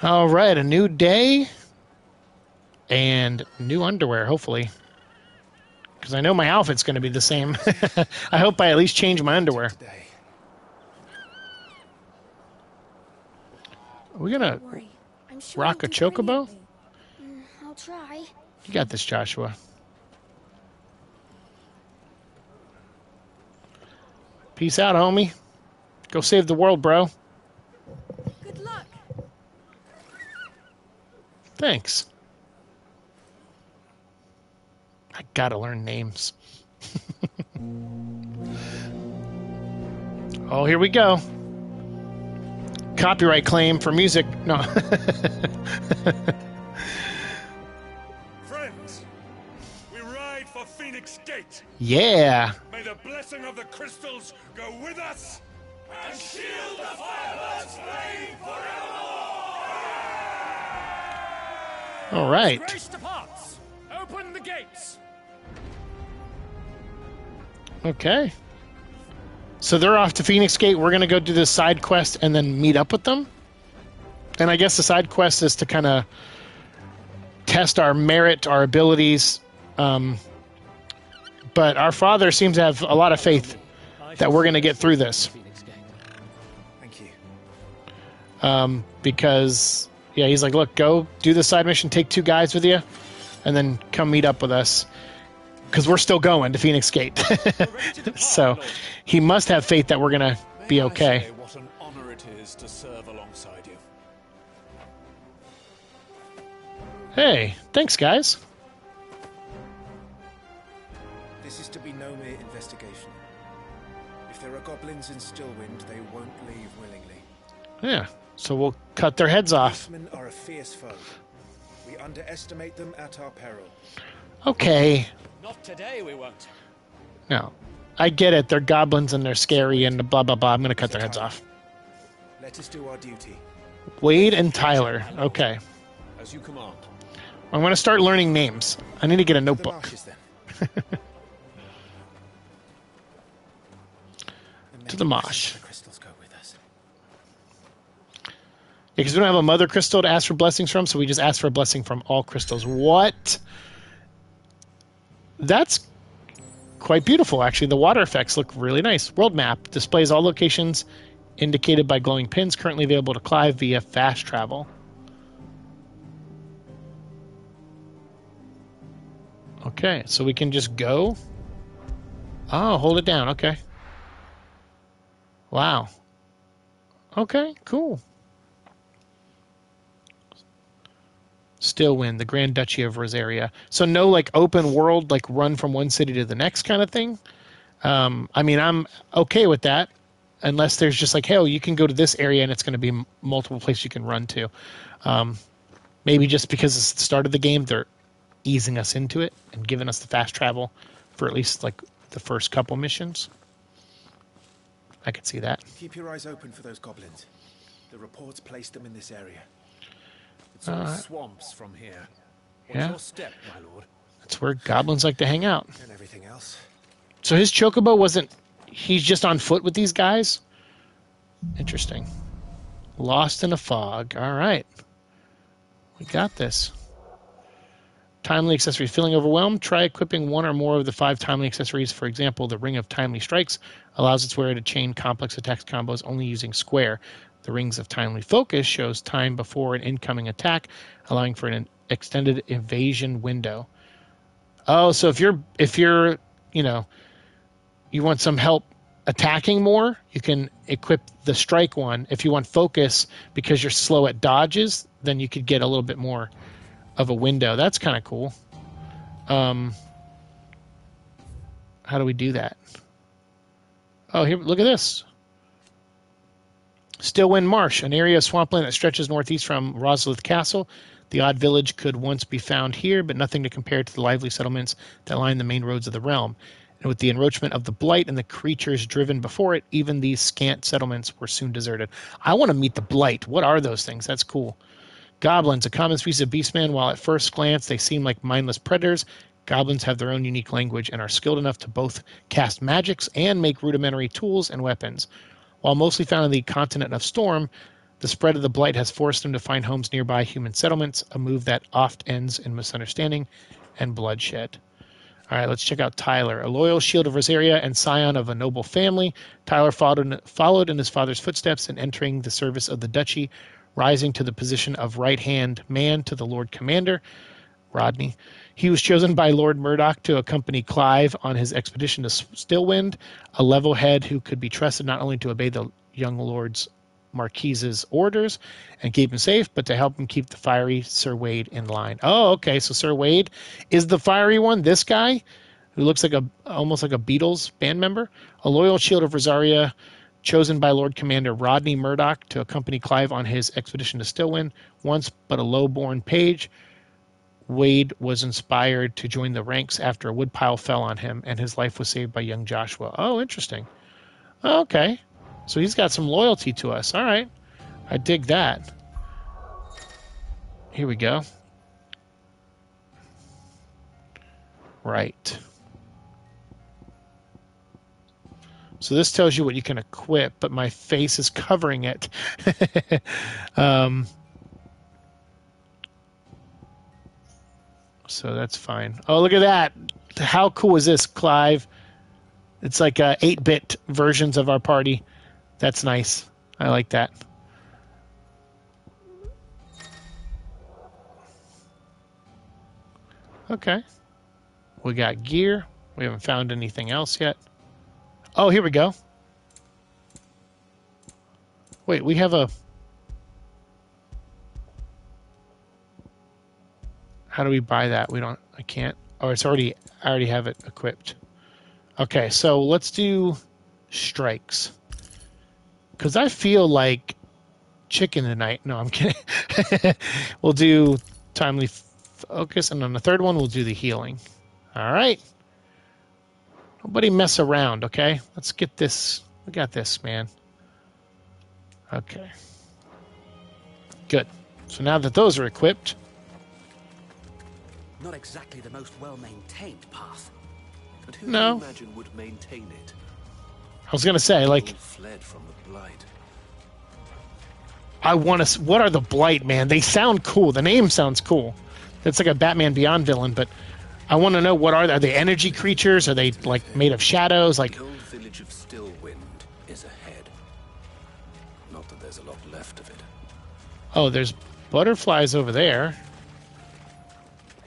All right, a new day and new underwear, hopefully. Because I know my outfit's going to be the same. I hope I at least change my underwear. Are we going to rock a chocobo? I'll try. You got this, Joshua. Peace out, homie. Go save the world, bro. Good luck. Thanks. I gotta learn names. Oh, here we go. Copyright claim for music. No. Friends, we ride for Phoenix Gate. Yeah. May the blessing of the crystals go with us and shield the firebird's flame forevermore. All right. Grace departs. Open the gates. Okay. So they're off to Phoenix Gate. We're going to go do this side quest and then meet up with them. And I guess the side quest is to kind of test our merit, our abilities. But our father seems to have a lot of faith that we're going to get through this. Thank you. Because, yeah, he's like, look, go do the side mission. Take two guys with you and then come meet up with us. Because we're still going to Phoenix Gate. So he must have faith that we're going to be okay. What an honor it is to serve alongside you. Hey, thanks, guys. This is to be no mere investigation. If there are goblins in Stillwind, they won't leave willingly. Yeah, so we'll cut their heads off. Horsemen are a fierce foe. We underestimate them at our peril. Okay. Not today, we won't. No. I get it. They're goblins and they're scary and blah, blah, blah. I'm going to cut their heads off. Let us do our duty. Wade and Tyler. Okay. As you command. I'm going to start learning names. I need to get a notebook. To the marshes, then. To the marsh. Yeah, because we don't have a mother crystal to ask for blessings from, so we just ask for a blessing from all crystals. What? That's quite beautiful, actually. The water effects look really nice. World map displays all locations indicated by glowing pins, currently available to Clive via fast travel. Okay, so we can just go. Oh, hold it down. Okay. Wow. Okay, cool. Stillwind, the Grand Duchy of Rosaria. So no, like, open world, like, run from one city to the next kind of thing. I mean, I'm okay with that, unless there's just like, hey, oh, you can go to this area and it's going to be multiple places you can run to. Maybe just because it's the start of the game, they're easing us into it and giving us the fast travel for at least, like, the first couple missions. I could see that. Keep your eyes open for those goblins. The reports placed them in this area. Swamps from here. Yeah. Your step, my lord? That's where goblins like to hang out. And everything else. So his chocobo wasn't... He's just on foot with these guys? Interesting. Lost in a fog. All right. We got this. Timely accessories. Feeling overwhelmed? Try equipping one or more of the 5 timely accessories. For example, the Ring of Timely Strikes allows its wearer to chain complex attack combos only using square. The Rings of Timely Focus shows time before an incoming attack, allowing for an extended evasion window. Oh, so if you're, you know, you want some help attacking more, you can equip the strike one. If you want focus because you're slow at dodges, then you could get a little bit more of a window. That's kind of cool. How do we do that? Oh, here, look at this. Stillwind Marsh, an area of swampland that stretches northeast from Rosalith Castle. The odd village could once be found here, but nothing to compare to the lively settlements that line the main roads of the realm. And with the encroachment of the Blight and the creatures driven before it, even these scant settlements were soon deserted. I want to meet the Blight. What are those things? That's cool. Goblins, a common species of beastmen. While at first glance they seem like mindless predators, goblins have their own unique language and are skilled enough to both cast magics and make rudimentary tools and weapons. While mostly found on the continent of Storm, The spread of the Blight has forced them to find homes nearby human settlements, a move that oft ends in misunderstanding and bloodshed. All right, let's check out Tyler. A loyal shield of Rosaria and scion of a noble family, Tyler followed in his father's footsteps in entering the service of the duchy, rising to the position of right-hand man to the Lord Commander, Rodney. He was chosen by Lord Murdoch to accompany Clive on his expedition to Stillwind, a level head who could be trusted not only to obey the young Lord's Marquise's orders and keep him safe, but to help him keep the fiery Sir Wade in line. Oh, okay. So Sir Wade is the fiery one. This guy who looks like almost like a Beatles band member, a loyal shield of Rosaria, chosen by Lord Commander Rodney Murdoch to accompany Clive on his expedition to Stillwind. Once but a low-born page, Wade was inspired to join the ranks after a woodpile fell on him, and his life was saved by young Joshua. Oh, interesting. Okay. So he's got some loyalty to us. All right. I dig that. Here we go. Right. So this tells you what you can equip, but my face is covering it. So that's fine. Oh, look at that. How cool is this, Clive? It's like 8-bit versions of our party. That's nice. I like that. Okay. We got gear. We haven't found anything else yet. Oh, here we go. Wait, we have a... How do we buy that? We don't... I can't... Oh, it's already... I already have it equipped. Okay, so let's do strikes. Because I feel like chicken tonight. No, I'm kidding. We'll do timely focus. And on the third one, we'll do the healing. All right. Nobody mess around, okay? Let's get this. We got this, man. Okay. Good. So now that those are equipped. Not exactly the most well-maintained path. But who no. Can you imagine would maintain it? I was going to say, like... Fled from the Blight. I want to... What are the Blight, man? They sound cool. The name sounds cool. That's like a Batman Beyond villain, but I want to know what are they. Are they energy creatures? Are they, like, made of shadows? Like... The old village of Stillwind is ahead. Not that there's a lot left of it. Oh, there's butterflies over there.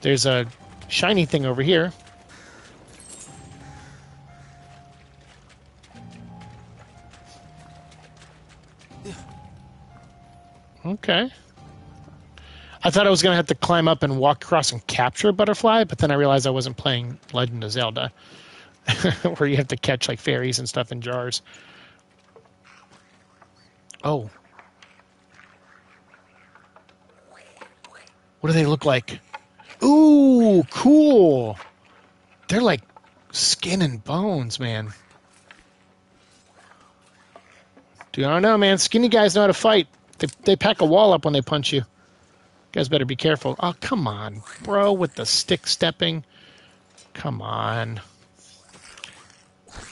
There's a shiny thing over here. Okay. I thought I was going to have to climb up and walk across and capture a butterfly, but then I realized I wasn't playing Legend of Zelda, where you have to catch, like, fairies and stuff in jars. Oh. What do they look like? Ooh, cool. They're like skin and bones, man. Dude, I don't know, man. Skinny guys know how to fight. They pack a wall up when they punch you. You guys better be careful. Oh, come on, bro, with the stick stepping. Come on.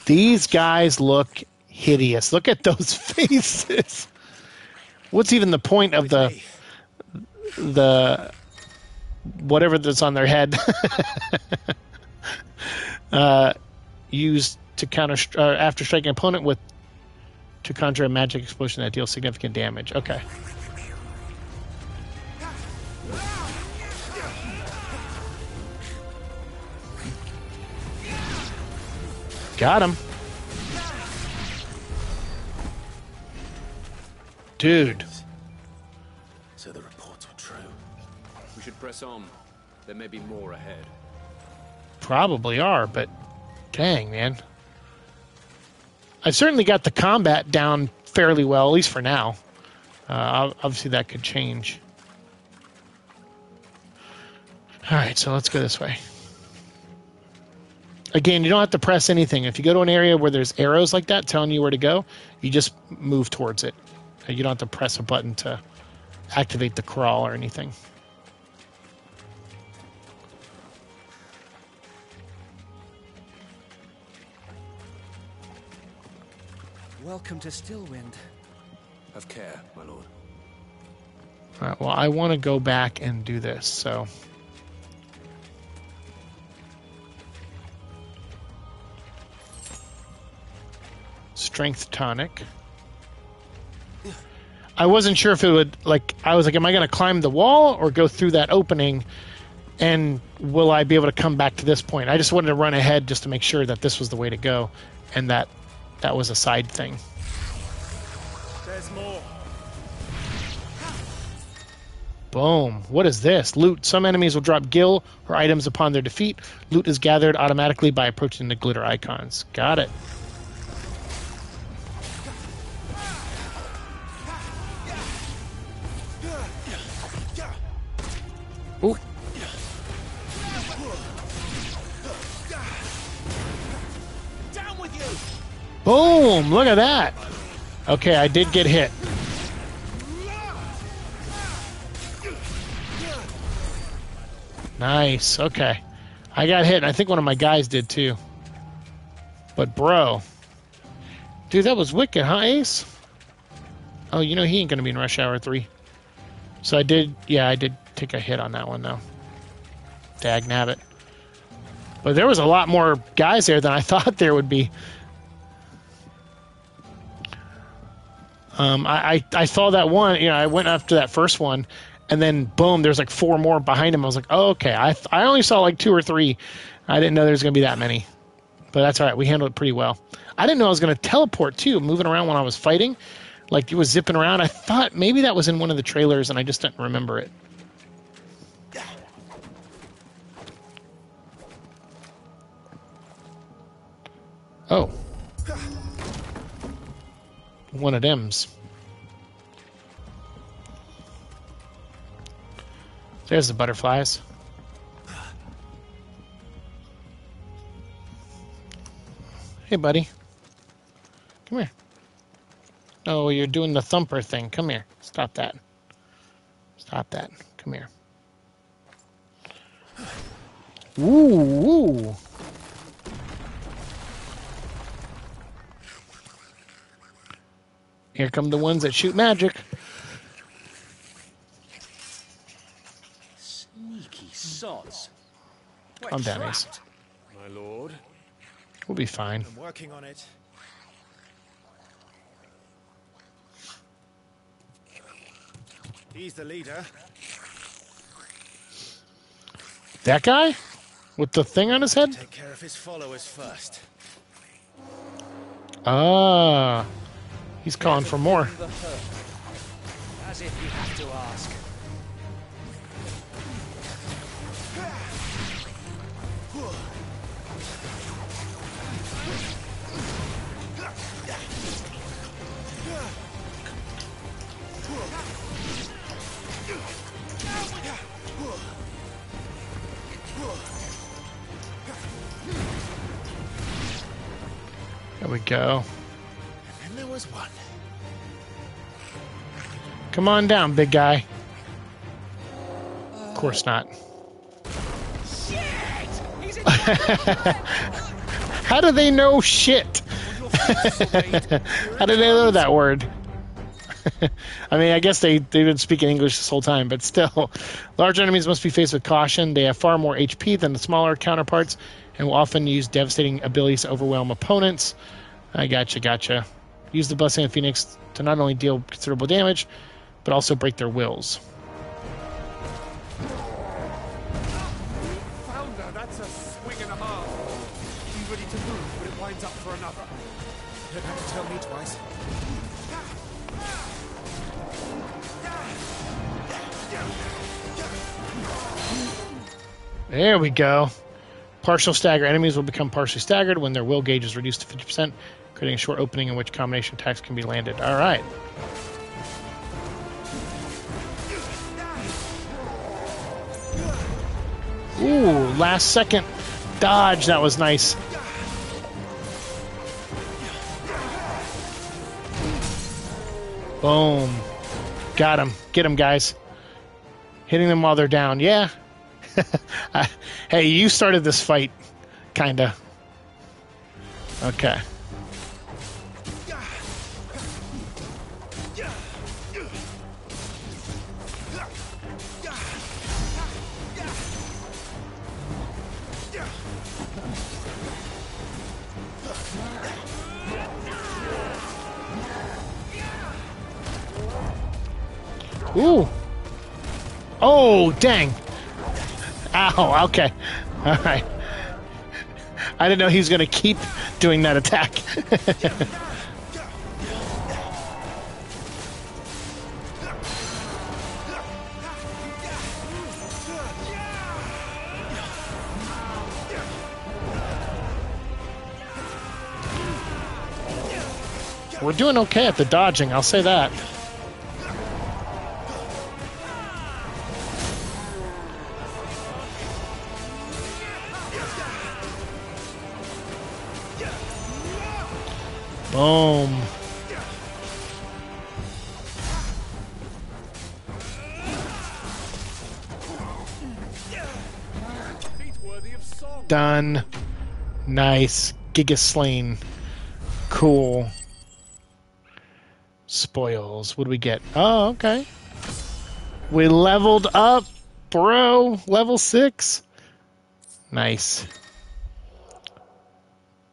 These guys look hideous. Look at those faces. What's even the point of the whatever that's on their head used to counter after striking an opponent with to conjure a magic explosion that deals significant damage. Okay. Got him. Dude. So the reports were true. We should press on. There may be more ahead. Probably are, but dang, man. I've certainly got the combat down fairly well, at least for now. Obviously, that could change. All right, so let's go this way. Again, you don't have to press anything. If you go to an area where there's arrows like that telling you where to go, you just move towards it. You don't have to press a button to activate the crawl or anything. Welcome to Stillwind. Have care, my lord. All right, well, I want to go back and do this, so... Strength tonic. I wasn't sure if it would, like, I was like, am I going to climb the wall or go through that opening? And will I be able to come back to this point? I just wanted to run ahead just to make sure that this was the way to go and that that was a side thing. There's more. Boom. What is this? Loot. Some enemies will drop gil or items upon their defeat. Loot is gathered automatically by approaching the glitter icons. Got it. Ooh. Down with you. Boom! Look at that. Okay, I did get hit. Nice. Okay, I got hit. And I think one of my guys did too. But bro, dude, that was wicked, huh, Ace? Oh, you know he ain't gonna be in Rush Hour 3. So I did. Yeah, I did. Take a hit on that one though. Dag nabbit. But there was a lot more guys there than I thought there would be. I saw that one, you know, I went after that first one and then boom, there's like 4 more behind him. I was like, oh, okay. I only saw like 2 or 3. I didn't know there's gonna be that many. But that's all right, we handled it pretty well. I didn't know I was gonna teleport too, moving around when I was fighting. Like it was zipping around. I thought maybe that was in one of the trailers and I just didn't remember it. Oh. One of them's. There's the butterflies. Hey, buddy. Come here. Oh, you're doing the thumper thing. Come here. Stop that. Stop that. Come here. Ooh, ooh. Here come the ones that shoot magic. Sneaky sods. Calm down, Ace. My lord. We'll be fine. I'm working on it. He's the leader. That guy? With the thing on his head? Take care of his followers first. Ah. He's calling for more. As if you have to ask. There we go. One. Come on down, big guy. Of course not. Shit! He's in How do they know shit? How do they know that word? I mean, I guess they've been speaking English this whole time, but still. Large enemies must be faced with caution. They have far more HP than the smaller counterparts and will often use devastating abilities to overwhelm opponents. I gotcha, gotcha. Use the Blessing of Phoenix to not only deal considerable damage, but also break their wills. Founder, that's a swing and a half. Be ready to move when it winds up for another. You don't have to tell me twice. There we go. Partial stagger. Enemies will become partially staggered when their will gauge is reduced to 50%. Creating a short opening in which combination attacks can be landed. All right. Ooh, last second dodge. That was nice. Boom. Got him. Get him, guys. Hitting them while they're down. Yeah. Hey, you started this fight. Kinda. Okay. Ooh. Oh, dang. Ow, okay. All right. I didn't know he was going to keep doing that attack. We're doing okay at the dodging, I'll say that. Boom. Done. Nice. Giga slain. Cool. Spoils. What do we get? Oh, okay. We leveled up, bro. Level 6. Nice.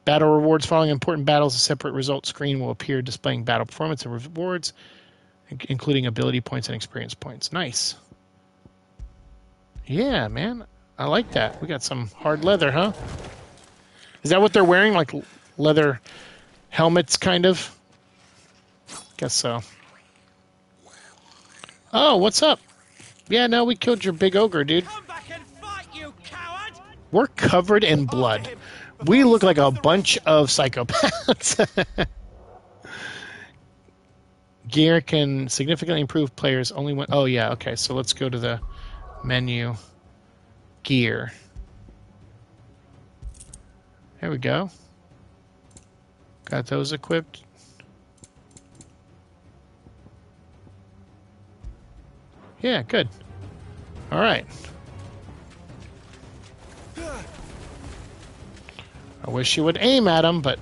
Battle rewards following important battles. A separate result screen will appear displaying battle performance and rewards, including ability points and experience points. Nice. Yeah, man. I like that. We got some hard leather, huh? Is that what they're wearing? Like leather helmets, kind of? Guess so. Oh, what's up? Yeah, no, we killed your big ogre, dude. Come back and fight, you coward! We're covered in blood. We look like a bunch of psychopaths. Gear can significantly improve players only when... Oh, yeah, okay, so let's go to the menu. Gear. There we go. Got those equipped. Yeah, good. All right. I wish you would aim at him, but...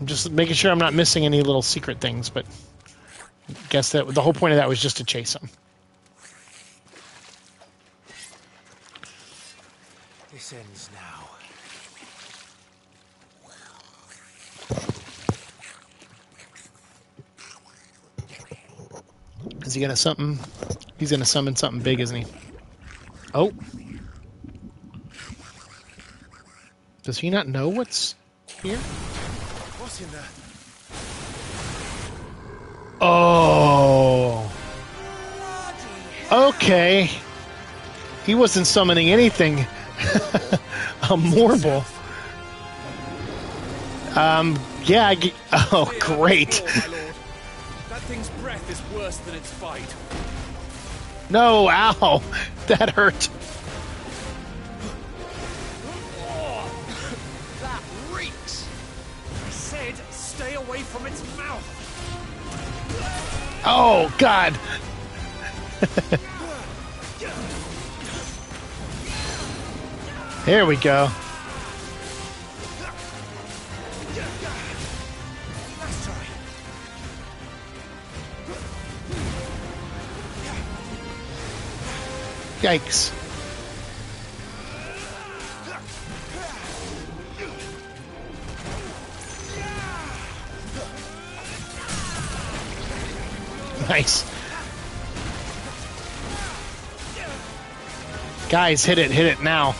I'm just making sure I'm not missing any little secret things, but... I guess that the whole point of that was just to chase him. This ends now. Is he gonna something? He's gonna summon something big, isn't he? Oh. Does he not know what's here? What's in there? Oh. Okay. He wasn't summoning anything. A Morbol. Yeah. Oh, great. Thing's breath is worse than its bite. No, ow! That hurt. Oh, that reeks. I said stay away from its mouth. Oh, God. Here we go. Yikes. Nice. Guys, hit it now.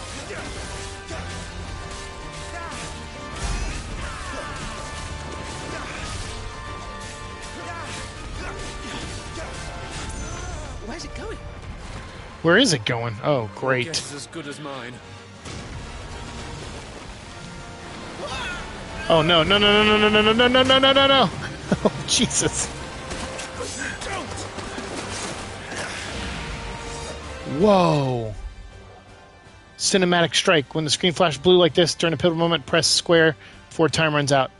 Where is it going? Oh, great. Guess as good as mine. Oh, no, no, no, no, no, no, no, no, no, no, no, no, no. Oh, Jesus. Whoa. Cinematic strike. When the screen flashes blue like this, during a pivotal moment, press square before time runs out.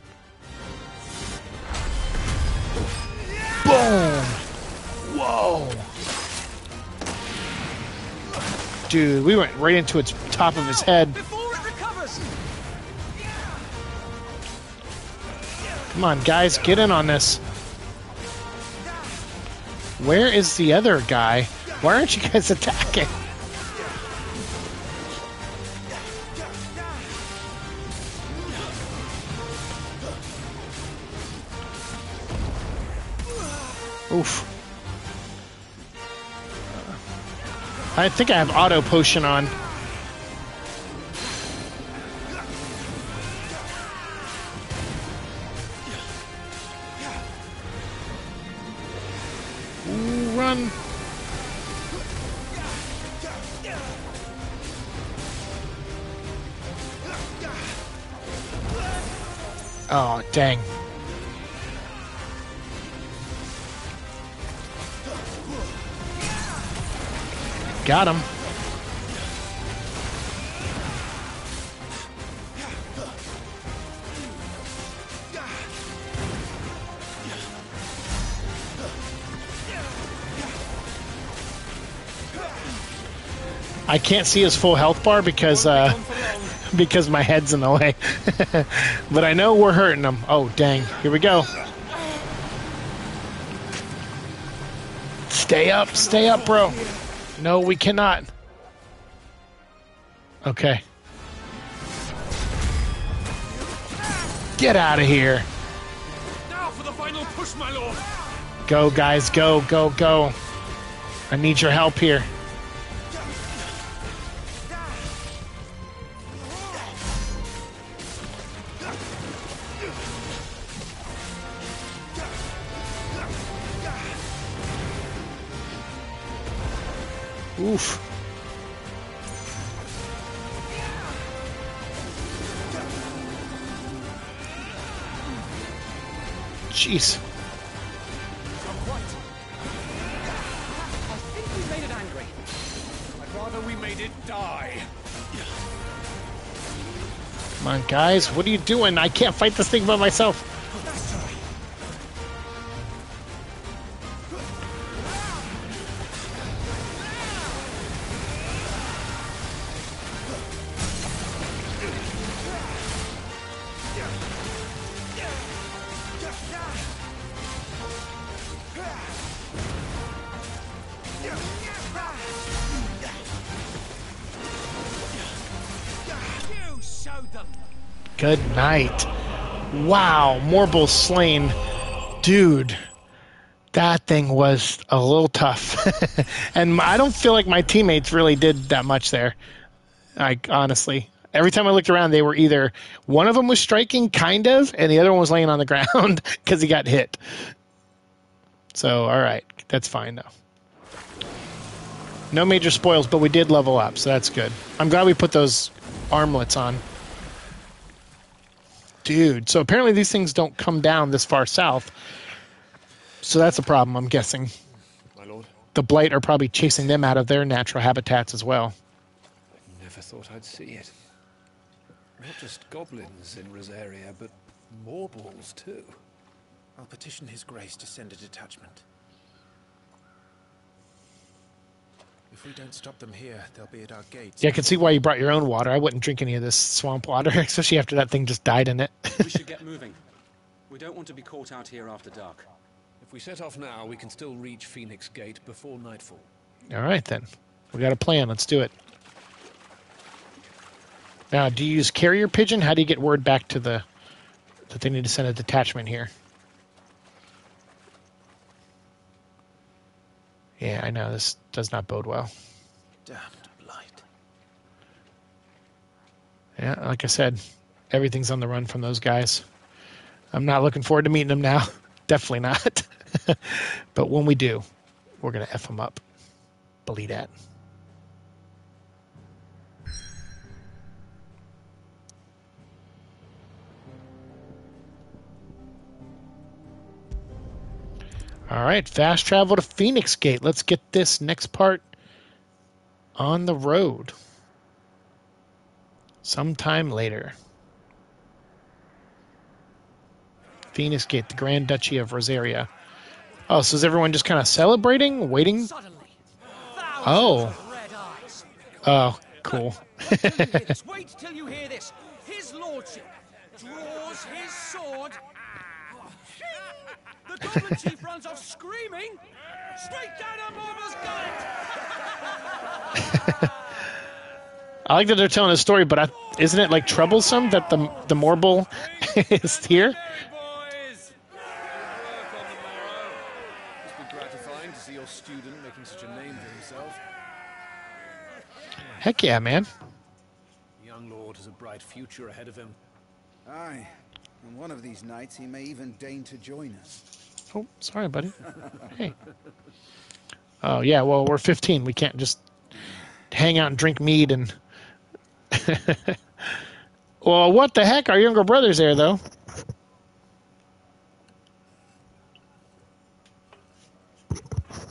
Boom. Whoa. Dude, we went right into its top of his head. Come on, guys, get in on this. Where is the other guy? Why aren't you guys attacking? Oof. I think I have auto potion on. Ooh, run. Oh, dang. Got him. I can't see his full health bar because my head's in the way. But I know we're hurting him. Oh, dang. Here we go. Stay up, bro. No, we cannot. Okay. Get out of here. Now for the final push, my lord. Go, guys. Go, go, go. I need your help here. Oof. Jeez. I think we made it angry. I'd rather we made it die. Come on, guys. What are you doing? I can't fight this thing by myself. Good night. Wow, Morbol slain. Dude, that thing was a little tough. And I don't feel like my teammates really did that much there. Honestly. Every time I looked around, they were either... One of them was striking, kind of, and the other one was laying on the ground because he got hit. So, all right. That's fine, though. No major spoils, but we did level up, so that's good. I'm glad we put those armlets on. Dude, so apparently these things don't come down this far south. So that's a problem, I'm guessing. My lord. The Blight are probably chasing them out of their natural habitats as well. I never thought I'd see it. Not just goblins in Rosaria, but Morbols too. I'll petition his grace to send a detachment. If we don't stop them here, they'll be at our gates. Yeah, I can see why you brought your own water. I wouldn't drink any of this swamp water, especially after that thing just died in it. We should get moving. We don't want to be caught out here after dark. If we set off now, we can still reach Phoenix Gate before nightfall. All right, then. We got a plan. Let's do it. Now, do you use carrier pigeon? How do you get word back to the... that they need to send a detachment here? Yeah, I know. This does not bode well. Damned Blight. Yeah, like I said, everything's on the run from those guys. I'm not looking forward to meeting them now. Definitely not. But when we do, we're going to F them up. Believe that. All right, fast travel to Phoenix Gate. Let's get this next part on the road sometime later. Phoenix Gate, the Grand Duchy of Rosaria. Oh, so is everyone just kind of celebrating, waiting? Oh. Oh, cool. Wait till you hear this. His lordship draws his sword. The goblin chief runs off screaming straight down our Morbol's gullet. I like that they're telling a story, but isn't it like troublesome that the Morbol is here? Boys. Good work on the morrow. Must be student making such a name for himself. Heck yeah, man. The young lord has a bright future ahead of him. Aye, and one of these nights he may even deign to join us. Oh, sorry, buddy. Hey. Oh, yeah, well, we're 15. We can't just hang out and drink mead and... Well, what the heck? Our younger brother's there, though.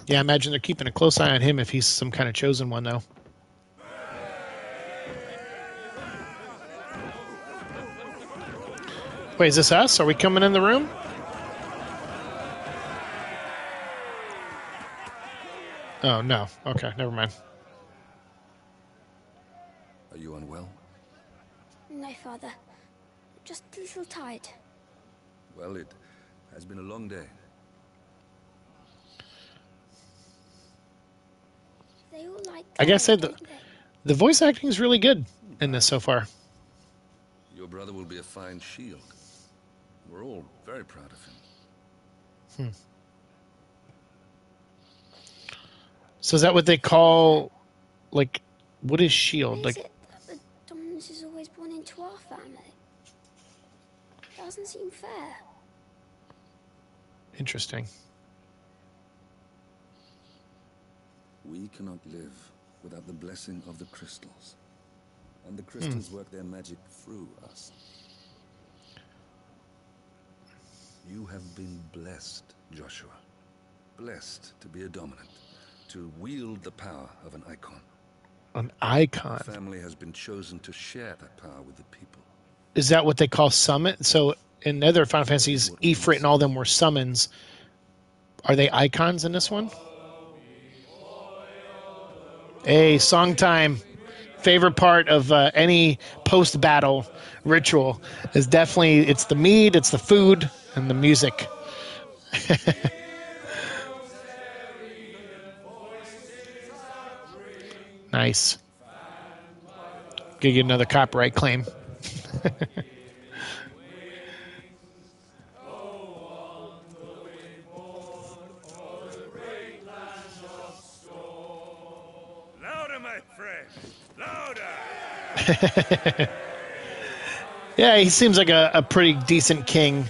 Yeah, I imagine they're keeping a close eye on him if he's some kind of chosen one, though. Wait, is this us? Are we coming in the room? Oh, no. Okay, never mind. Are you unwell? No, Father. Just a little tired. Well, it has been a long day. They all like I gotta say, the voice acting is really good in this so far. Your brother will be a fine shield. We're all very proud of him. Hmm. So is that what they call, like, what is shield? Like, is it that the dominance is always born into our family? It doesn't seem fair. Interesting. We cannot live without the blessing of the crystals. And the crystals work their magic through us. You have been blessed, Joshua. Blessed to be a dominant, to wield the power of an icon. An icon? The family has been chosen to share that power with the people. Is that what they call summon? So in other Final Fantasies, Ifrit and all them were summons. Are they icons in this one? Hey, song time. Favorite part of any post-battle ritual is definitely, it's the mead, it's the food, and the music. Nice. Gonna get another copyright claim. Yeah, he seems like a pretty decent king.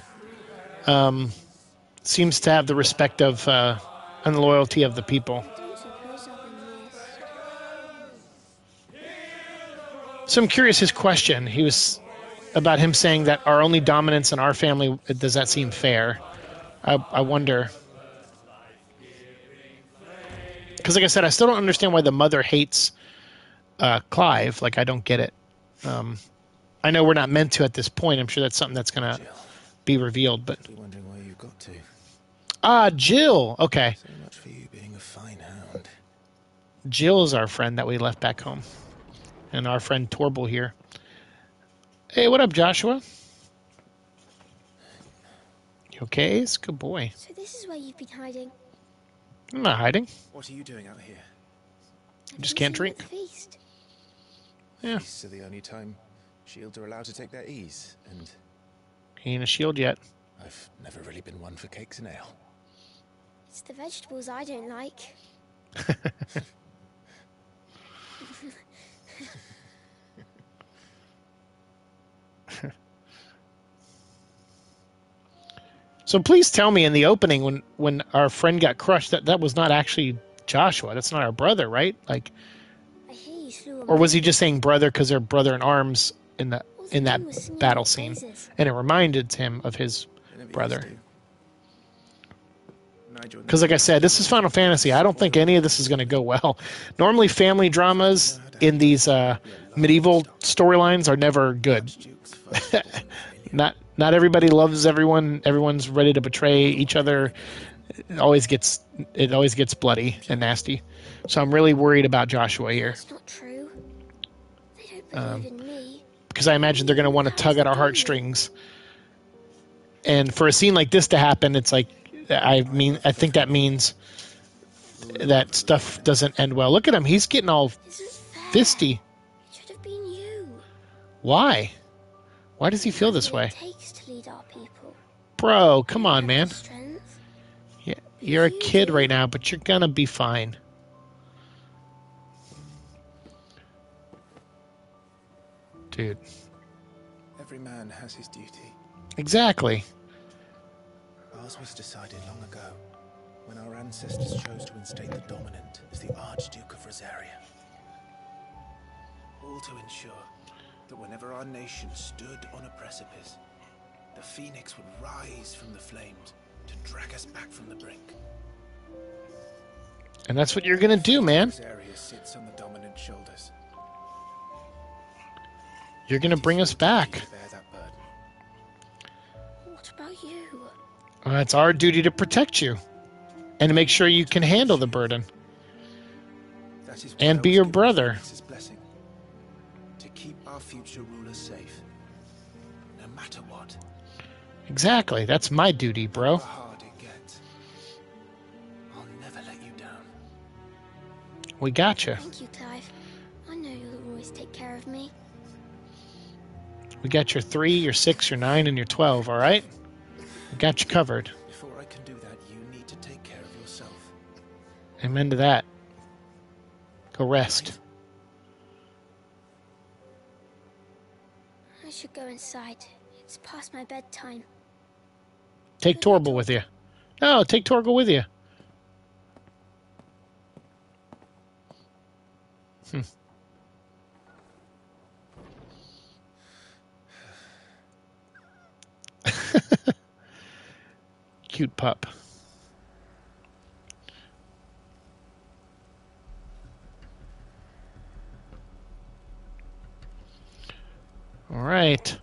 Seems to have the respect of and the loyalty of the people. So I'm curious his question. He was about him saying that our only dominance in our family, does that seem fair? I wonder. Because like I said, I still don't understand why the mother hates Clive. Like, I don't get it. I know we're not meant to at this point. I'm sure that's something that's going to be revealed. But I'm wondering where you got to. Ah, Jill. Okay. So much for you being a fine hound. Jill is our friend that we left back home. And our friend Torble here. Hey, what up, Joshua? You okay? It's a good boy. So this is where you've been hiding. I'm not hiding. What are you doing out here? I just can't drink. Yeah. Feasts are the only time shields are allowed to take their ease, and he ain't a shield yet. I've never really been one for cakes and ale. It's the vegetables I don't like. So please tell me in the opening when our friend got crushed that was not actually Joshua. That's not our brother, right? Like, or was he just saying brother because they're brother in arms in that battle scene, and it reminded him of his brother? Because, like I said, this is Final Fantasy. I don't think any of this is going to go well. Normally, family dramas in these medieval storylines are never good. Not everybody loves everyone. Everyone's ready to betray each other. It always gets bloody and nasty. So I'm really worried about Joshua here. That's not true. They don't believe in me. Because I imagine they're going to want to tug at our heartstrings. And for a scene like this to happen, it's like, I think that means that stuff doesn't end well. Look at him. He's getting all fisty. It should have been you. Why? Why does he feel this way? It takes to lead our people. Bro, come on, man. Yeah, You're a kid right now, but you're gonna be fine. Dude. Every man has his duty. Exactly. Ours was decided long ago, when our ancestors chose to instate the dominant as the Archduke of Rosaria. All to ensure that whenever our nation stood on a precipice, the Phoenix would rise from the flames to drag us back from the brink. And that's what you're gonna do, man. Rosaria sits on the dominant shoulders. You're gonna bring us back. What about you? It's our duty to protect you and to make sure you can handle the burden and be your brother. To keep our future rulers safe, no matter what. Exactly. That's my duty, bro. How hard it gets. I'll never let you down. We gotcha. Thank you, Clive. I know you'll always take care of me. We got your 3, your 6, your 9, and your 12, all right? We got you covered. Before I can do that, you need to take care of yourself. Amen to that. Go rest. I should go inside. It's past my bedtime. Take Torble with you. No, take Torgal with you. Cute pup. All right.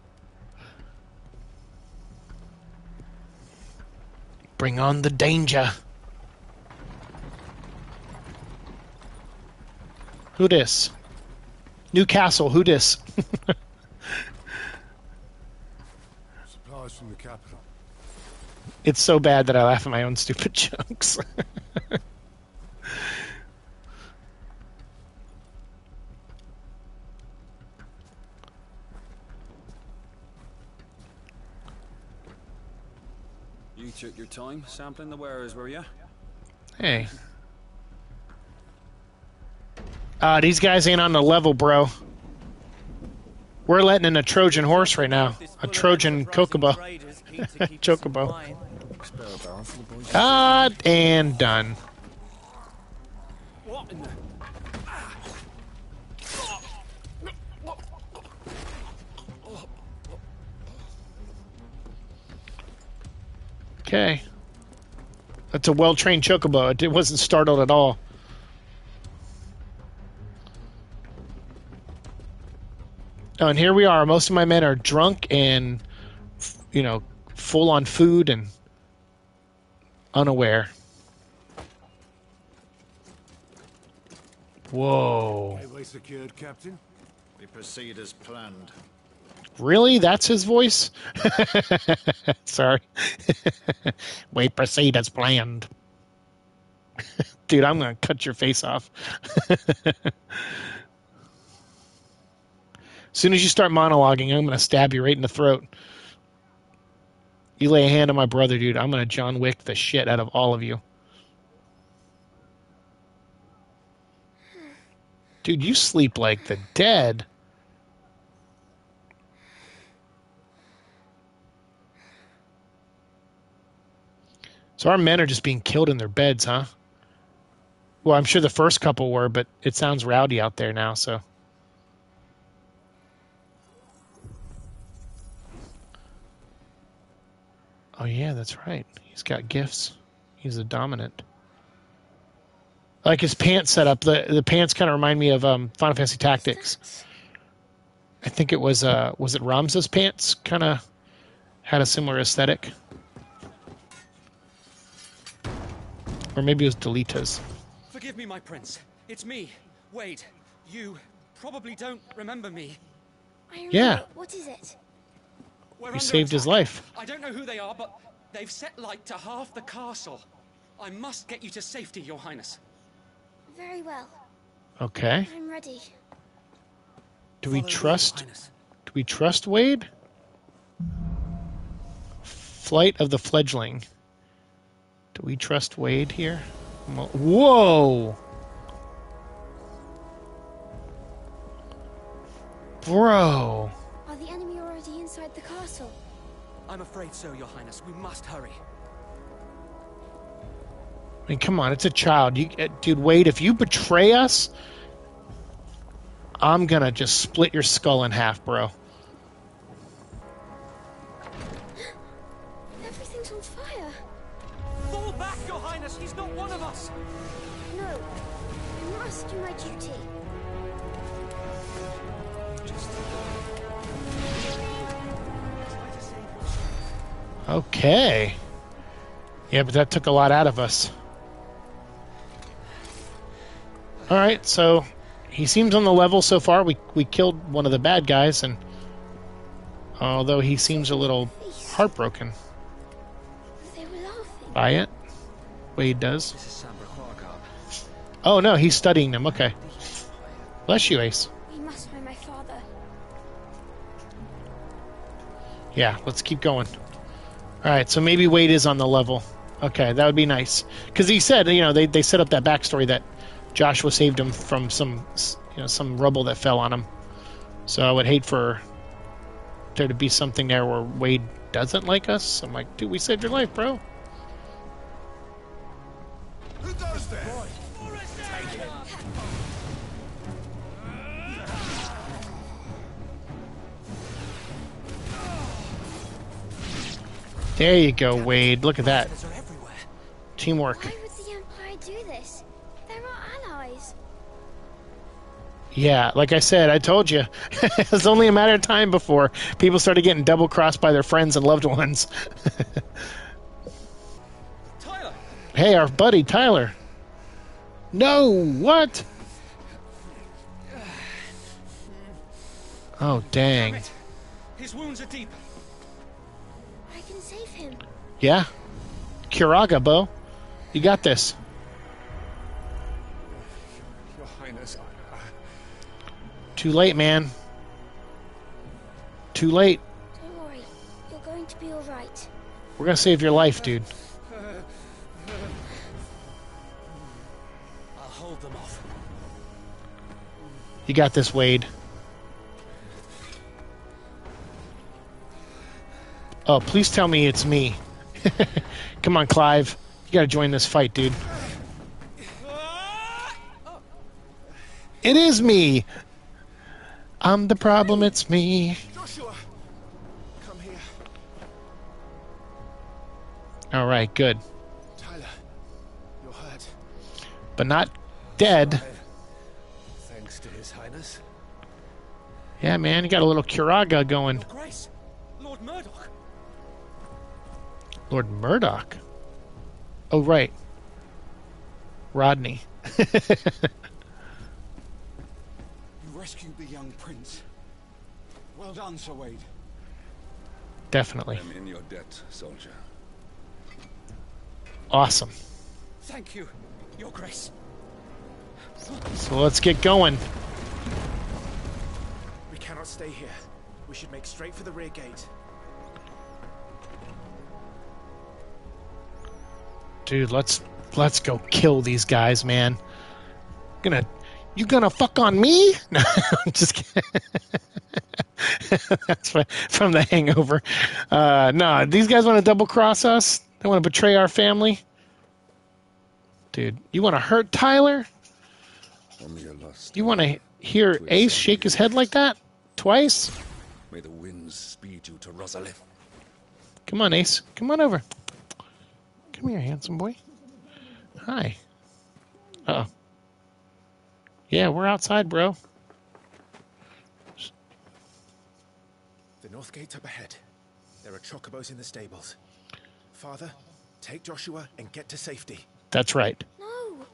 Bring on the danger. Who dis? Newcastle, who dis? Supplies from the capital. It's so bad that I laugh at my own stupid jokes. You took your time sampling the wares, were you? Hey. These guys ain't on the level, bro. We're letting in a Trojan horse right now. A Trojan chocobo. Chocobo. God and done. Okay. That's a well-trained chocobo. It wasn't startled at all. Oh, and here we are. Most of my men are drunk and, you know, full on food and unaware. Whoa. Highway secured, Captain. We proceed as planned. Really? That's his voice? Sorry. We proceed as planned. Dude, I'm going to cut your face off. As soon as you start monologuing, I'm going to stab you right in the throat. You lay a hand on my brother, dude. I'm going to John Wick the shit out of all of you. Dude, you sleep like the dead. So our men are just being killed in their beds, huh? Well, I'm sure the first couple were, but it sounds rowdy out there now, so... Oh, yeah, that's right. He's got gifts. He's a dominant. Like his pants setup. The pants kind of remind me of Final Fantasy Tactics. I think it was it Ramza's pants? Kind of had a similar aesthetic. Or maybe it was Delita's. Forgive me, my prince. It's me, Wade. You probably don't remember me. Yeah. What is it? You saved his life. I don't know who they are, but they've set light to half the castle. I must get you to safety, Your Highness. Very well. Okay. I'm ready. Do we trust Wade? Flight of the fledgling. Do we trust Wade here? Whoa! Bro! Are the enemy already inside the castle? I'm afraid so, Your Highness. We must hurry. I mean, come on, it's a child. You, dude, Wade, if you betray us, I'm gonna just split your skull in half, bro. Everything's on fire. Fall back, Your Highness. He's not one of us. No, I must do my duty. Okay. Yeah, but that took a lot out of us. Alright, so he seems on the level so far. We killed one of the bad guys, and although he seems a little heartbroken by it. Wade does. Oh no, he's studying them. Okay. Bless you, Ace. Yeah, let's keep going. Alright, so maybe Wade is on the level. Okay, that would be nice. Because he said, you know, they set up that backstory that Joshua saved him from some, you know, some rubble that fell on him. So I would hate for there to be something there where Wade doesn't like us. I'm like, dude, we saved your life, bro. Who does that? Take it. There you go, Wade. Look at that. Teamwork. Why would the Empire do this? They're our allies. Yeah, like I said, I told you. It was only a matter of time before people started getting double-crossed by their friends and loved ones. Tyler. Hey, our buddy, Tyler. No, what? Oh, dang. His wounds are deep. Save him. Yeah. Kiraga, Bo. You got this. Your Highness. Too late, man. Too late. Don't worry. You're going to be alright. We're going to save your life, dude. I'll hold them off. You got this, Wade. Oh, please tell me it's me. Come on, Clive. You gotta join this fight, dude. It is me! I'm the problem, it's me. Joshua, come here. Alright, good. Tyler, you're hurt. But not dead. Thanks to His Highness. Yeah, man, you got a little Kiraga going. Your Grace, Lord Murdoch. Lord Murdoch? Oh, right. Rodney. You rescued the young prince. Well done, Sir Wade. Definitely. I'm in your debt, soldier. Awesome. Thank you, Your Grace. So let's get going. We cannot stay here. We should make straight for the rear gate. Dude, let's go kill these guys, man. You gonna fuck on me? No, I'm just kidding. That's from The Hangover. No, these guys want to double cross us. They want to betray our family. Dude, you want to hurt Tyler? You want to hear Ace shake his head like that twice? May the winds speed you to Rosalith. Come on, Ace. Come on over. Come here, handsome boy. Hi. Uh-oh. Yeah, we're outside, bro. The north gate's up ahead. There are chocobos in the stables. Father, take Joshua and get to safety. That's right. No, I'm not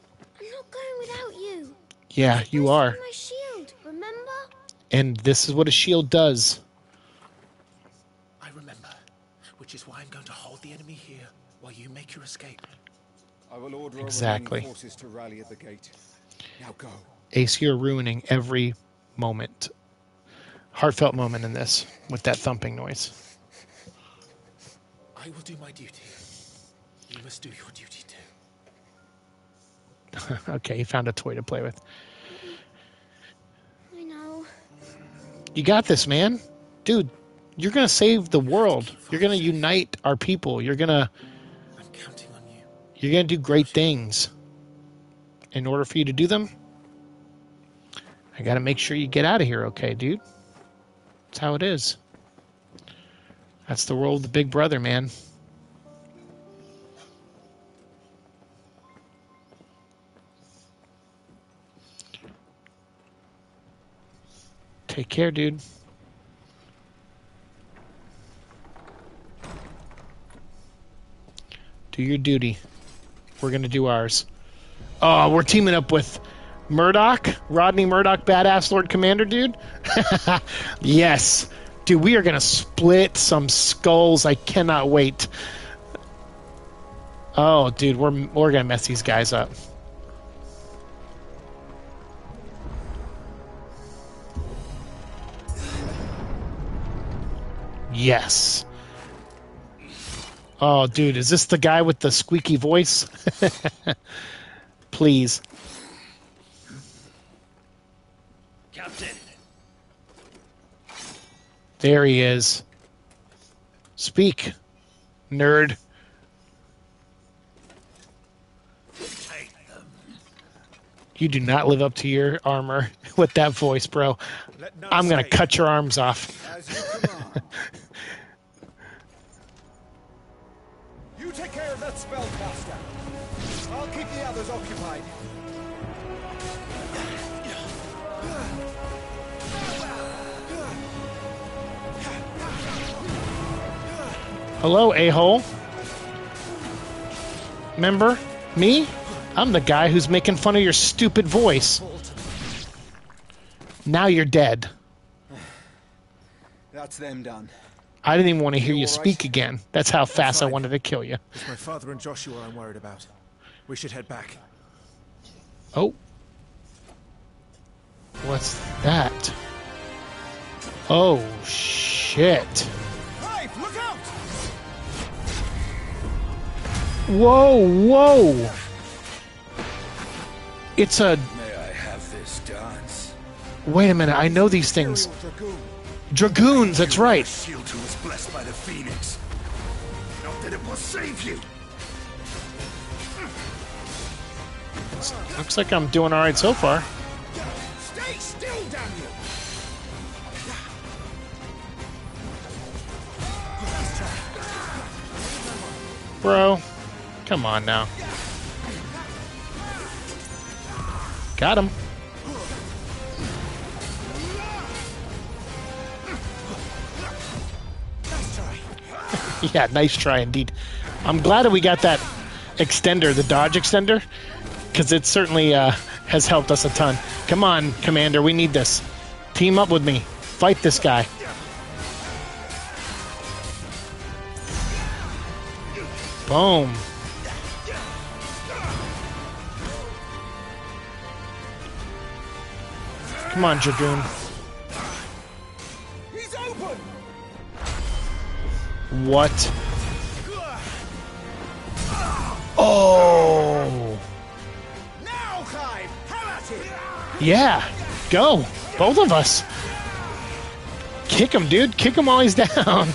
going without you. Yeah, you are. My shield, remember? And this is what a shield does. I remember, which is why I'm going to hold the enemy here. While you make your escape, I will order exactly. Forces to rally at the gate. Now go. Ace, you're ruining every moment, heartfelt moment in this with that thumping noise. I will do my duty. You must do your duty too. Okay, you found a toy to play with. I know. You got this, man. Dude, you're going to save the world. You're going to unite our people. You're going to... I'm counting on you. You're going to do great things. In order for you to do them, I got to make sure you get out of here, okay, dude? That's how it is. That's the role of the big brother, man. Take care, dude. Do your duty. We're going to do ours. Oh, we're teaming up with Murdoch, Rodney Murdoch, badass Lord Commander, dude. Yes. Dude, we are going to split some skulls. I cannot wait. Oh, dude, we're going to mess these guys up. Yes. Oh, dude, is this the guy with the squeaky voice? Please. Captain. There he is. Speak, nerd. Take them. You do not live up to your armor with that voice, bro. I'm going to cut your arms off. You take care of that spellcaster. I'll keep the others occupied. Hello, a-hole. Remember? Me? I'm the guy who's making fun of your stupid voice. Now you're dead. That's them done. I didn't even want to hear you speak again. That's how fast I wanted to kill you. It's my father and Joshua I'm worried about. We should head back. Oh. What's that? Oh, shit. Clive, look out! Whoa, whoa! It's a... May I have this dance? Wait a minute, I know these things. Dragoons, that's right. Shield who was blessed by the Phoenix. Not that it will save you. Looks like I'm doing all right so far. Stay still, Daniel. Bro, come on now. Got him. Yeah, nice try indeed. I'm glad that we got that extender, the dodge extender. Because it certainly has helped us a ton. Come on, Commander, we need this. Team up with me. Fight this guy. Boom. Come on, Dragoon. He's open. What? Oh. Yeah, go. Both of us. Kick him, dude. Kick him while he's down.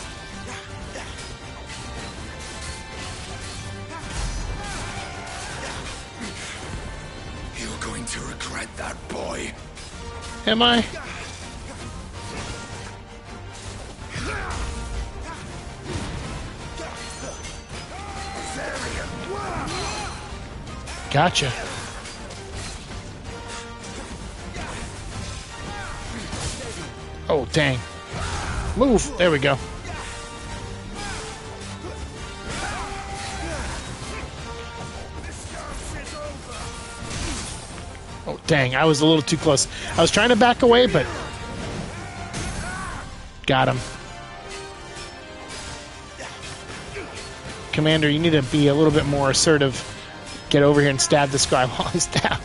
You're going to regret that, boy. Am I? Gotcha. Oh, dang. Move. There we go. Oh, dang. I was a little too close. I was trying to back away, but... Got him. Commander, you need to be a little bit more assertive. Get over here and stab this guy while he's down.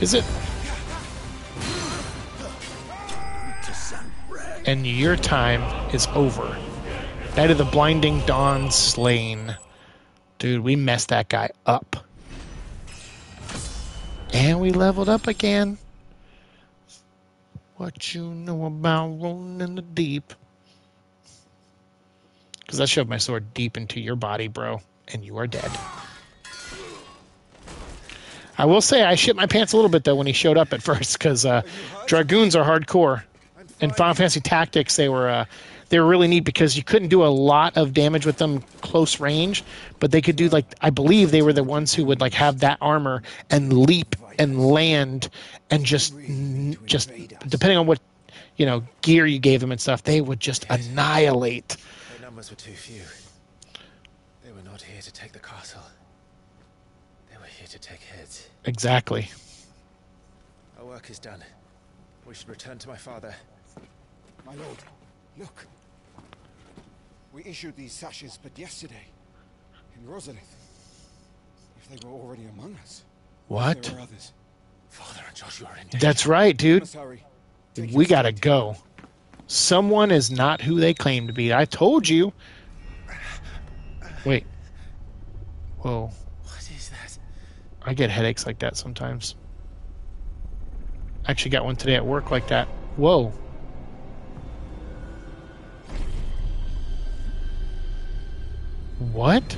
Is it? And your time is over. Night of the Blinding Dawn slain. Dude, we messed that guy up. And we leveled up again. What you know about rolling in the deep. Because I shoved my sword deep into your body, bro. And you are dead. I will say I shit my pants a little bit, though, when he showed up at first. Because Dragoons are hardcore. In Final Fantasy Tactics, they were really neat because you couldn't do a lot of damage with them close range, but they could do, like, I believe they were the ones who would, like, have that armor and leap and land and just depending on what, you know, gear you gave them and stuff, they would just annihilate. Their numbers were too few. They were not here to take the castle. They were here to take heads. Exactly. Our work is done. We should return to my father. My lord, look. We issued these sashes but yesterday, in Rosalith. If they were already among us. What? There are others. Father and Joshua are in danger. That's right, dude. We gotta go. Someone is not who they claim to be. I told you. Wait. Whoa. What is that? I get headaches like that sometimes. I actually got one today at work like that. Whoa. What?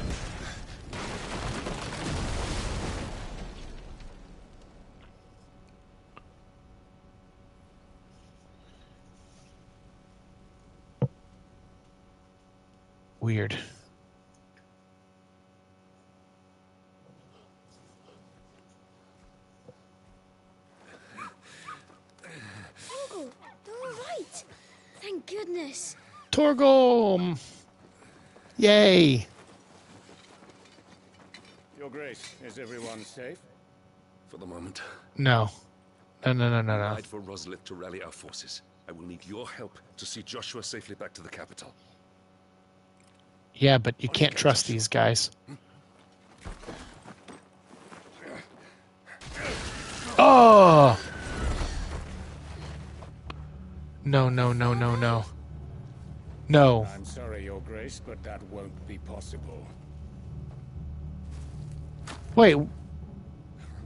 Weird. Torgo, they're all right. Thank goodness. Torgo! Yay! Your Grace, is everyone safe? For the moment. No. No. I need for Rosalith to rally our forces. I will need your help to see Joshua safely back to the capital. Yeah, but you can't trust these guys. Oh! No. No. I'm sorry, Your Grace, but that won't be possible. Wait.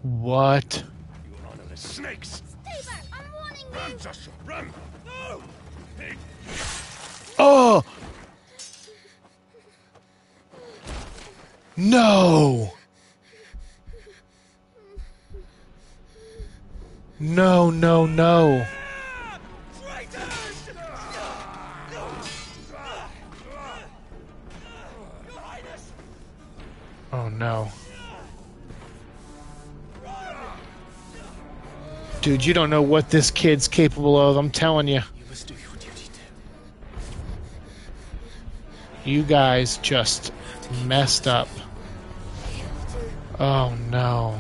What? You honorless snakes! Stay back! I'm warning you! Run, Joshua! Run! No! Hey. Oh! No! No. Oh, no. Dude, you don't know what this kid's capable of, I'm telling you. You must do your duty too. You guys just messed up. Oh no.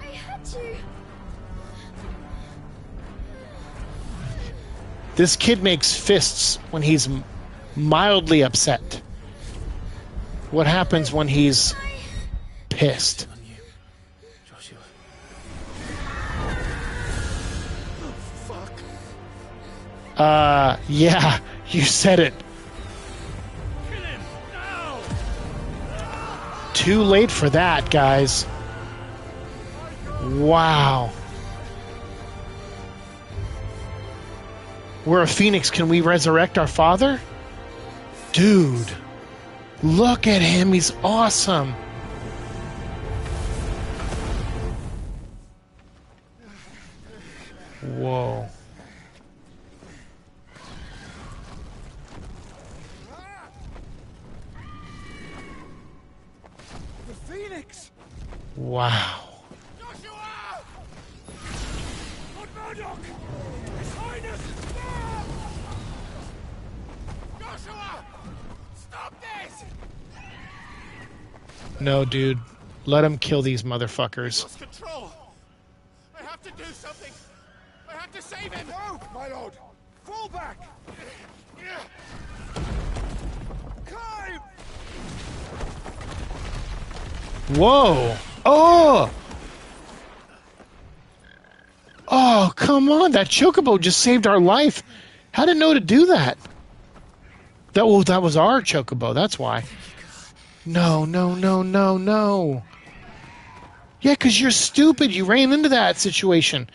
I had to. This kid makes fists when he's mildly upset. What happens when he's pissed? Yeah, you said it. Kill him now. Too late for that, guys. Wow. We're a phoenix. Can we resurrect our father? Dude, look at him. He's awesome. Whoa. Wow. Joshua! Lord Murdoch! His Highness! Joshua! Stop this! No, dude. Let him kill these motherfuckers. I lost control. I have to do something. I have to save him. No, my lord. Fall back. Clive! Whoa. Oh! Oh, come on. That chocobo just saved our life. How did it know to do that? That was our chocobo. That's why. No, no, no, no, no. Yeah, because you're stupid. You ran into that situation.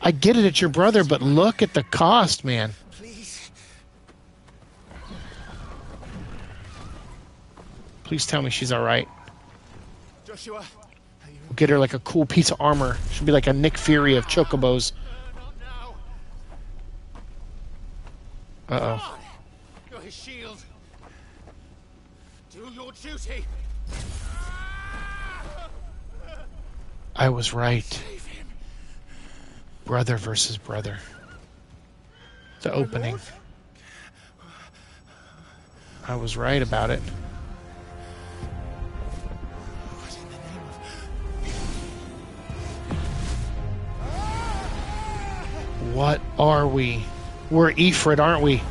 I get it. It's your brother, but look at the cost, man. Please tell me she's all right. Joshua, we'll get her like a cool piece of armor. She'll be like a Nick Fury of chocobos. Uh-oh. You're his shield. Do your duty. I was right. Brother versus brother. The opening. I was right about it. What are we? We're Ifrit, aren't we?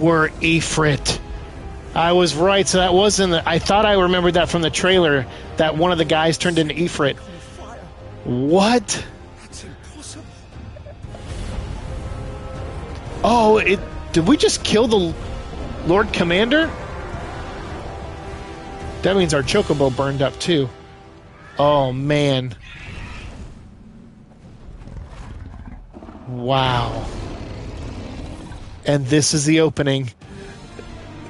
We're Ifrit. I was right, so that wasn't... I thought I remembered that from the trailer, that one of the guys turned into Ifrit. What? That's impossible. Oh, did we just kill the Lord Commander? That means our chocobo burned up, too. Oh, man. Wow. And this is the opening.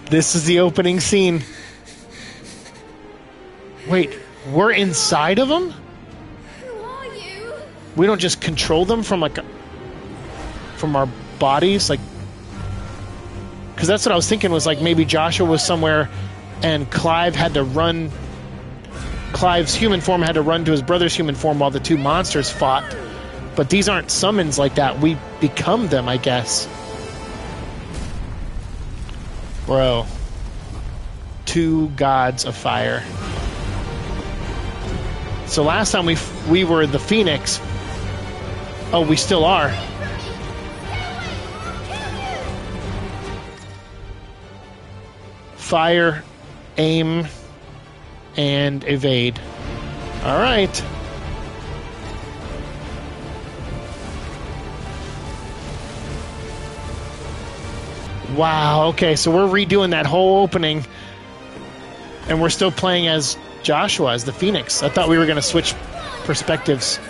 This is the opening scene. Wait, we're inside of them? Who are you? We don't just control them from like from our bodies, like, because that's what I was thinking was like maybe Joshua was somewhere and Clive had to run. Clive's human form had to run to his brother's human form while the two monsters fought. But these aren't summons like that. We become them, I guess. Bro. Two gods of fire. So last time we were the Phoenix. Oh, we still are. Fire, aim, and evade. All right. Wow, okay, so we're redoing that whole opening, and we're still playing as Joshua, as the Phoenix. I thought we were going to switch perspectives.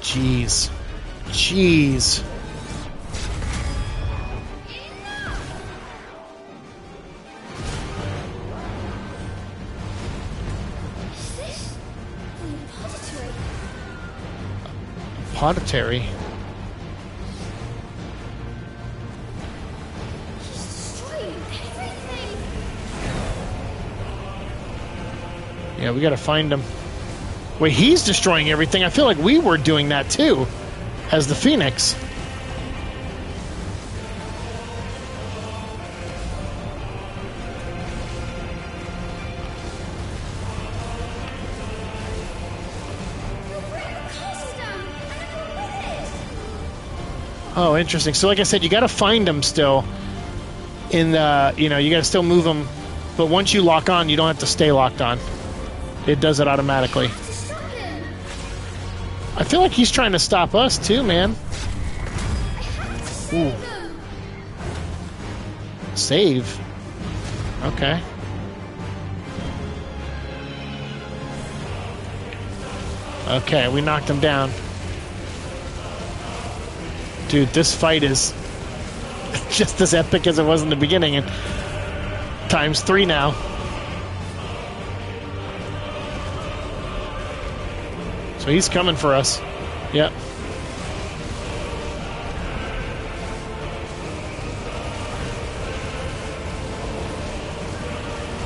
Jeez. Jeez. Auditory. Yeah, we gotta find him. Wait, he's destroying everything. I feel like we were doing that too, as the Phoenix. Oh, interesting. So, like I said, you got to find them still. You got to still move them. But once you lock on, you don't have to stay locked on. It does it automatically. I feel like he's trying to stop us too, man. Ooh. Save. Okay. Okay, we knocked him down. Dude, this fight is just as epic as it was in the beginning, and times three now. So he's coming for us. Yep.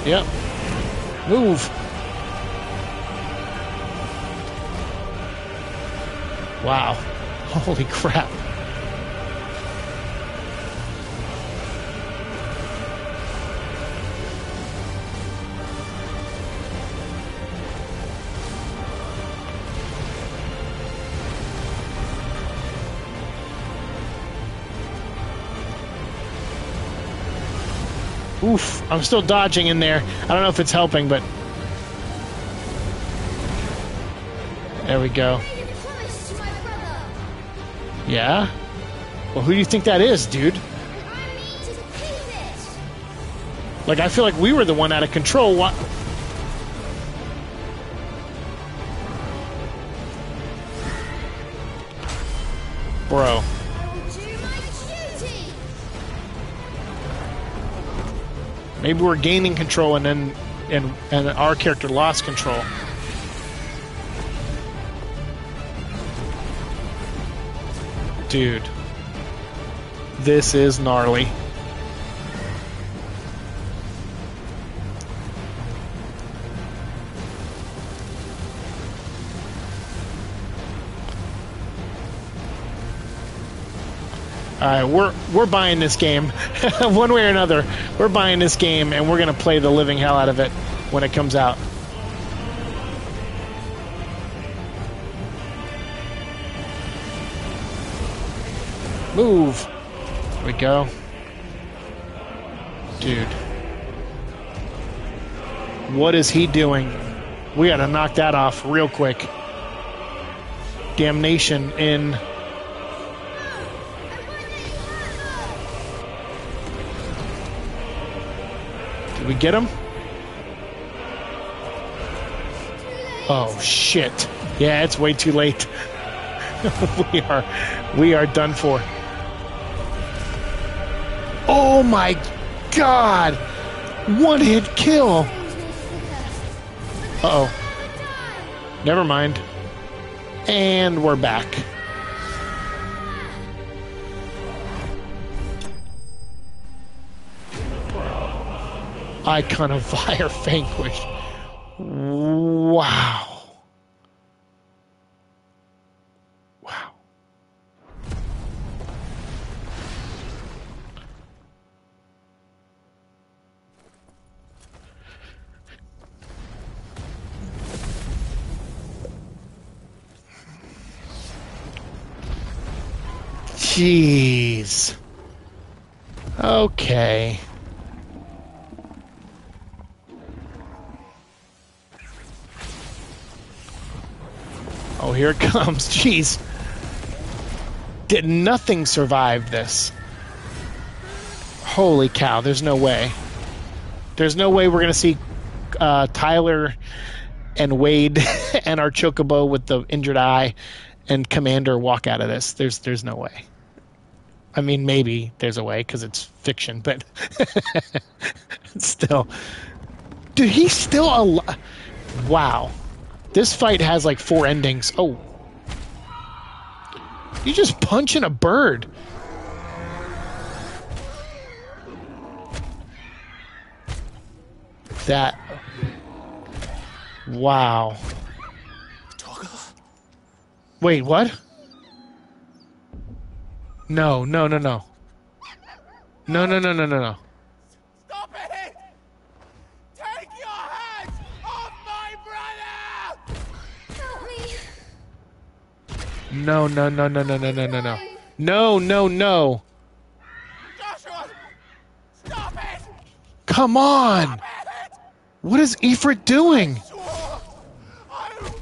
Yep. Move. Wow. Holy crap. Oof, I'm still dodging in there. I don't know if it's helping, but... There we go. Yeah? Well, who do you think that is, dude? Like, I feel like we were the one out of control. What? Bro. Maybe we're gaining control and then and our character lost control. Dude. This is gnarly. Alright, we're buying this game. One way or another, we're buying this game and we're gonna play the living hell out of it when it comes out. Move. There we go. Dude. What is he doing? We gotta knock that off real quick. Damnation in. Did we get him? Oh, shit. Yeah, it's way too late. We are done for. Oh my god! One hit kill! Uh-oh. Never mind. And we're back. Icon of Fire vanquished. Wow. Wow. Jeez. Okay. Oh, here it comes. Jeez. Did nothing survive this? Holy cow, there's no way. There's no way we're going to see Tyler and Wade and our chocobo with the injured eye and Commander walk out of this. There's no way. I mean, maybe there's a way because it's fiction, but still. Dude, he's still alive. Wow. This fight has like 4 endings. Oh. You're just punching a bird. That. Wow. Torgo. Wait, what? No. No. Stop it! Take your hands off my brother! Help me! No. No. Joshua! Stop it! Come on! Stop it. What is Ifrit doing? I would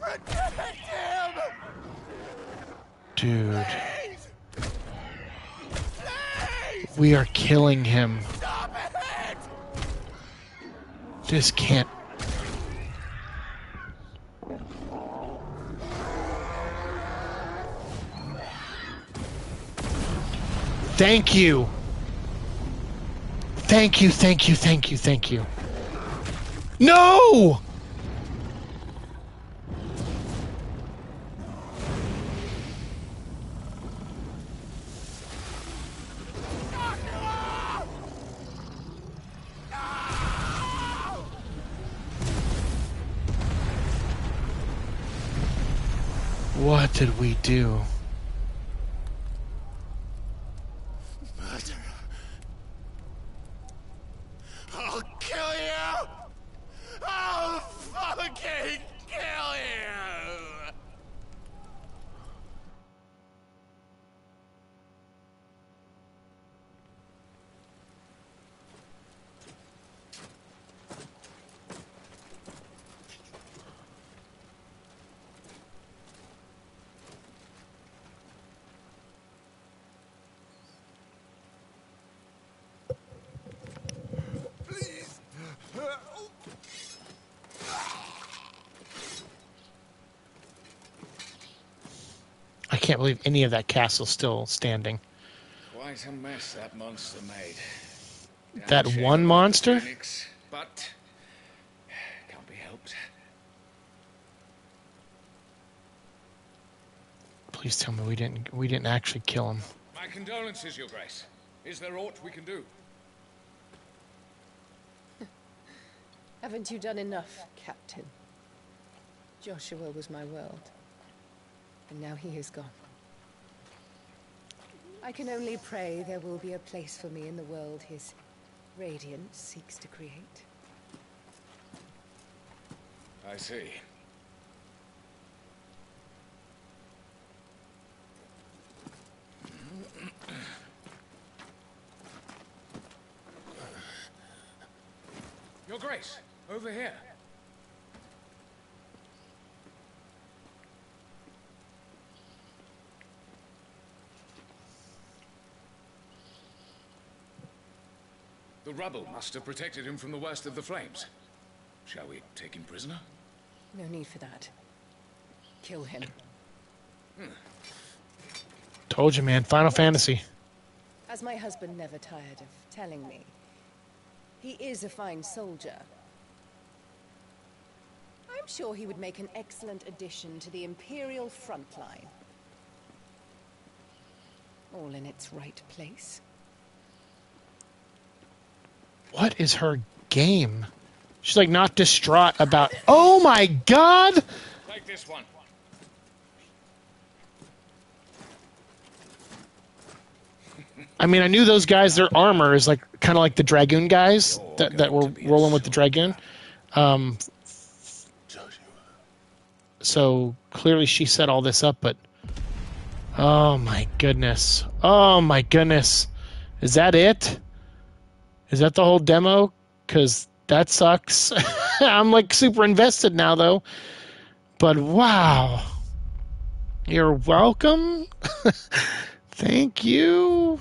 protect him. Dude. We are killing him. Stop it! This can't. Thank you. Thank you. No! What did we do? Murderer. I'll kill you! I'll fucking kill you! can't believe any of that castle's still standing. Quite a mess that monster made. That one monster? But can't be helped. Please tell me we didn't actually kill him. My condolences, Your Grace. Is there aught we can do? Haven't you done enough, Captain? Joshua was my world, and now he is gone. I can only pray there will be a place for me in the world his radiance seeks to create. I see. Your Grace, over here. The rubble must have protected him from the worst of the flames. Shall we take him prisoner? No need for that. Kill him. Told you, man. Final Fantasy. As my husband never tired of telling me, he is a fine soldier. I'm sure he would make an excellent addition to the Imperial frontline. All in its right place. What is her game? She's like not distraught about... Oh my god! Like this one. I mean, I knew those guys, their armor is like kind of like the Dragoon guys that were rolling with the Dragoon. So clearly she set all this up, but... Oh my goodness. Oh my goodness. Is that it? Is that the whole demo? Because that sucks. I'm like super invested now, though. But wow. You're welcome. Thank you.